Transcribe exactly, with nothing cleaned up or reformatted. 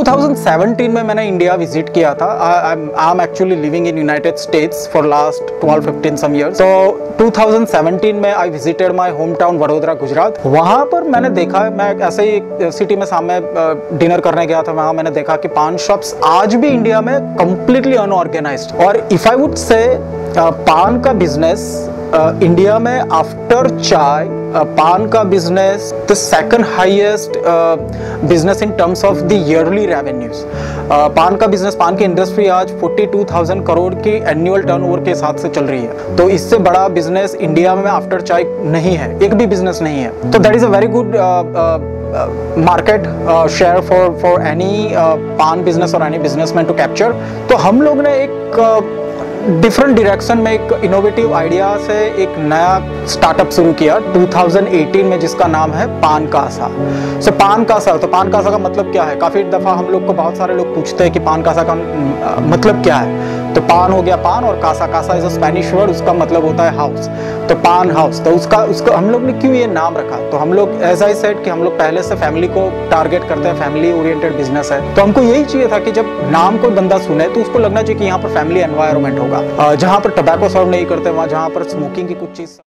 To thousand seventeen में मैंने India visit किया था। I am actually living in United States for last twelve fifteen some years. तो two thousand seventeen में I visited my home town Vadodara Gujarat. वहाँ पर मैंने देखा, मैं ऐसे ही सिटी में सामने डिनर करने गया था, वहाँ मैंने देखा कि पान शॉप्स आज भी इंडिया में कम्प्लीटली अनऑर्गेनाइज्ड। और इफ आई वुड से पान का बिजनेस इंडिया में आफ्टर चाय पान का business the second highest business in terms of the yearly revenues. पान का बिजनेस, पान की इंडस्ट्री आज बयालीस हज़ार करोड़ की एनुअल टर्नओवर के हिसाब से चल रही है। तो इससे बड़ा बिजनेस इंडिया में आफ्टर चाय नहीं है, एक भी बिजनेस नहीं है। तो that is a very good market share for for any paan business और एनी बिजनेसमैन टू कैप्चर। तो हम लोग ने एक uh, डिफरेंट डायरेक्शन में एक इनोवेटिव आइडिया से एक नया स्टार्टअप शुरू किया टू थाउज़ेंड एटीन में, जिसका नाम है पानकासा। सो पानकासा, तो पानकासा का मतलब क्या है? काफ़ी दफ़ा हम लोग को बहुत सारे लोग पूछते हैं कि पानकासा का मतलब क्या है। तो पान हो गया पान, और casa, casa is a Spanish word, उसका मतलब होता है हाउस। तो पान हाउस, तो उसका उसका हम लोग ने क्यों ये नाम रखा? तो हम लोग एज आई सेड कि हम लोग पहले से फैमिली को टारगेट करते हैं, फैमिली ओरिएंटेड बिजनेस है। तो हमको यही चाहिए था कि जब नाम कोई बंदा सुने तो उसको लगना चाहिए कि यहाँ पर फैमिली एनवायरमेंट हो, जहाँ पर टबैको सर्व नहीं करते, वहाँ जहाँ पर स्मोकिंग की कुछ चीज